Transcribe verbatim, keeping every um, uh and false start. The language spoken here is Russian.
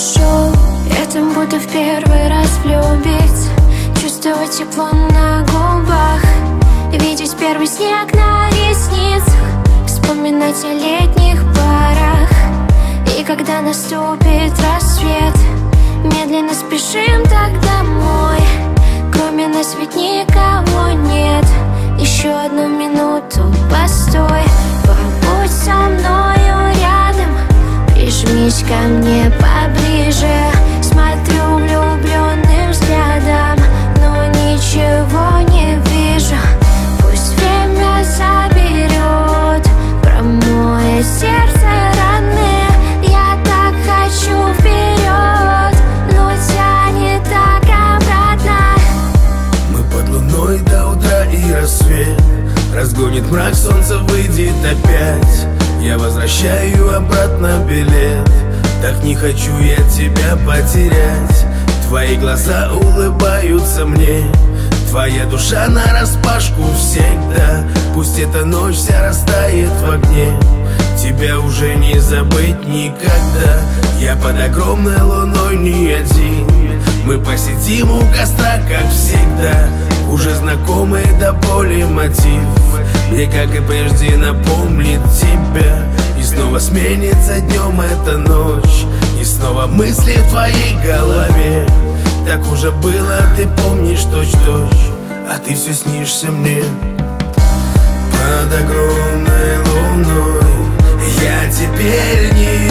нашел, летом буду в первый раз влюбиться, чувствовать тепло на губах, видеть первый снег на ресницах, вспоминать о летних парах. И когда наступит рассвет, медленно спешим так домой, кроме нас ведь никого нет. Еще одну минуту постой, побудь со мною рядом, прижмись ко мне поближе. Смотрю влюбленным взглядом, но ничего не вижу. Пусть время заберет, промоет сердце раны. Я так хочу вперед, но тянет так обратно. Мы под луной до утра и рассвет разгонит мрак, солнце выйдет опять. Я возвращаю обратно билет, так не хочу я тебя потерять. Твои глаза улыбаются мне, твоя душа нараспашку всегда. Пусть эта ночь вся растает в огне, тебя уже не забыть никогда. Я под огромной луной не один, мы посидим у костра, как всегда. Уже знакомый до боли мотив мне, как и прежде, напомнит тебя. И снова сменится днем эта ночь, и снова мысли в твоей голове. Так уже было, ты помнишь точь-точь, а ты все снишься мне. Под огромной луной я теперь не